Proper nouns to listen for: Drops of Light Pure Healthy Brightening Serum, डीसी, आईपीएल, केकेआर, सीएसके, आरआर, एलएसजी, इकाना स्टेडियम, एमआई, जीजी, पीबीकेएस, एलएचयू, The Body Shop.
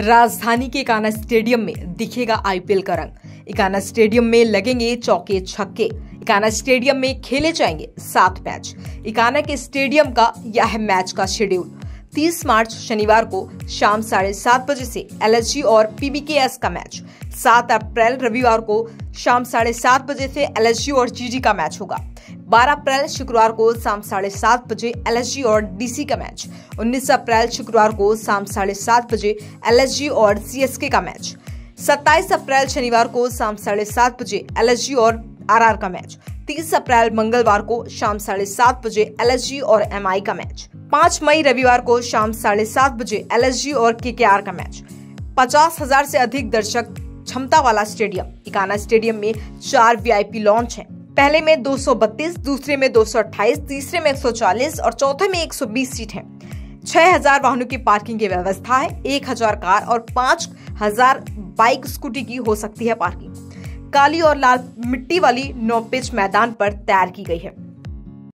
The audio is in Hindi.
राजधानी के इकाना स्टेडियम में दिखेगा आईपीएल का रंग। इकाना स्टेडियम में लगेंगे चौके छक्के। इकाना स्टेडियम में खेले जाएंगे 7 मैच। इकाना के स्टेडियम का यह मैच का शेड्यूल 30 मार्च शनिवार को शाम 7:30 बजे से एलएचयू और पीबीकेएस का मैच, 7 अप्रैल रविवार को शाम 7:30 बजे से एलएचयू और जीजी का मैच होगा, 12 अप्रैल शुक्रवार को शाम 7:30 बजे एलएसजी और डीसी का मैच, 19 अप्रैल शुक्रवार को शाम 7:30 बजे एलएसजी और सीएसके का मैच, 27 अप्रैल शनिवार को शाम 7:30 बजे एलएसजी और आरआर का मैच, 30 अप्रैल मंगलवार को शाम 7:30 बजे एलएसजी और एमआई का मैच, 5 मई रविवार को शाम 7:30 बजे एलएसजी और केकेआर का मैच। 50,000 से अधिक दर्शक क्षमता वाला स्टेडियम। इकाना स्टेडियम में 4 वीआईपी लॉन्च हैं। पहले में 232, दूसरे में 228, तीसरे में 140 और चौथे में 120 सीट है। 6000 वाहनों की पार्किंग की व्यवस्था है। 1000 कार और 5000 बाइक स्कूटी की हो सकती है पार्किंग। काली और लाल मिट्टी वाली 9 पिच मैदान पर तैयार की गई है।